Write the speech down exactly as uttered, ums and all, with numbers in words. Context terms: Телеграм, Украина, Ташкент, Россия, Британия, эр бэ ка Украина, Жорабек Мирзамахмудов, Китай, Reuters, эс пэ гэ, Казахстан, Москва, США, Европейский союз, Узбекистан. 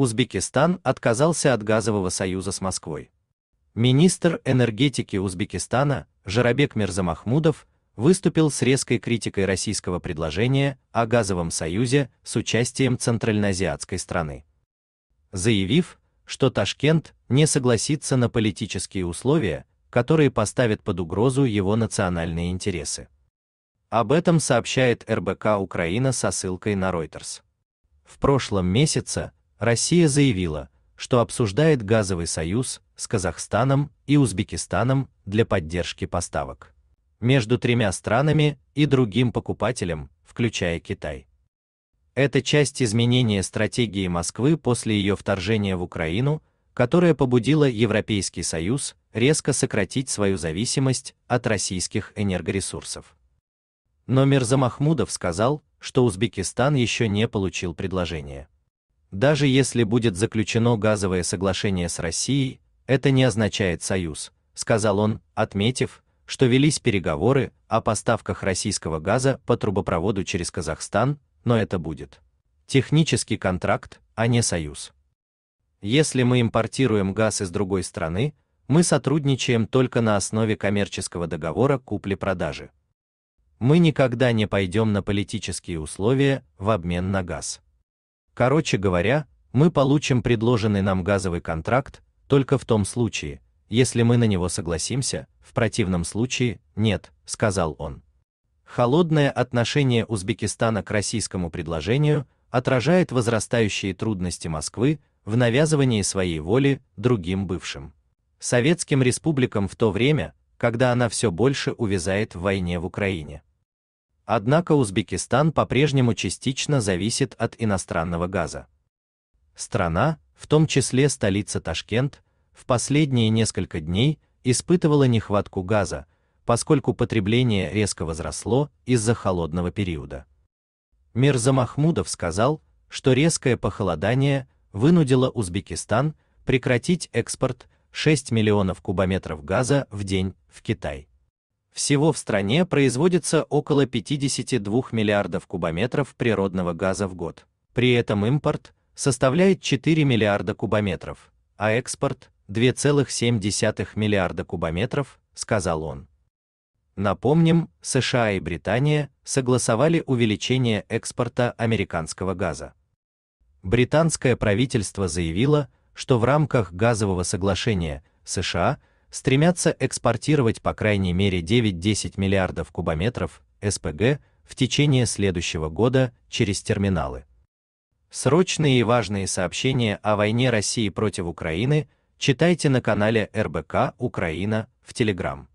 Узбекистан отказался от газового союза с Москвой. Министр энергетики Узбекистана Жорабек Мирзамахмудов выступил с резкой критикой российского предложения о газовом союзе с участием центральноазиатской страны, заявив, что Ташкент не согласится на политические условия, которые поставят под угрозу его национальные интересы. Об этом сообщает эр бэ ка Украина со ссылкой на Reuters. В прошлом месяце Россия заявила, что обсуждает газовый союз с Казахстаном и Узбекистаном для поддержки поставок между тремя странами и другим покупателем, включая Китай. Это часть изменения стратегии Москвы после ее вторжения в Украину, которая побудила Европейский союз резко сократить свою зависимость от российских энергоресурсов. Но Мирзамахмудов сказал, что Узбекистан еще не получил предложение. Даже если будет заключено газовое соглашение с Россией, это не означает союз, сказал он, отметив, что велись переговоры о поставках российского газа по трубопроводу через Казахстан, но это будет технический контракт, а не союз. Если мы импортируем газ из другой страны, мы сотрудничаем только на основе коммерческого договора купли-продажи. Мы никогда не пойдем на политические условия в обмен на газ. Короче говоря, мы получим предложенный нам газовый контракт только в том случае, если мы на него согласимся, в противном случае нет, сказал он. Холодное отношение Узбекистана к российскому предложению отражает возрастающие трудности Москвы в навязывании своей воли другим бывшим советским республикам в то время, когда она все больше увязает в войне в Украине. Однако Узбекистан по-прежнему частично зависит от иностранного газа. Страна, в том числе столица Ташкент, в последние несколько дней испытывала нехватку газа, поскольку потребление резко возросло из-за холодного периода. Мирзамахмудов сказал, что резкое похолодание вынудило Узбекистан прекратить экспорт шести миллионов кубометров газа в день в Китай. Всего в стране производится около пятидесяти двух миллиардов кубометров природного газа в год. При этом импорт составляет четыре миллиарда кубометров, а экспорт – две целых семь десятых миллиарда кубометров, сказал он. Напомним, США и Британия согласовали увеличение экспорта американского газа. Британское правительство заявило, что в рамках газового соглашения США стремятся экспортировать по крайней мере девять-десять миллиардов кубометров эс пэ гэ в течение следующего года через терминалы. Срочные и важные сообщения о войне России против Украины читайте на канале эр бэ ка Украина в Телеграм.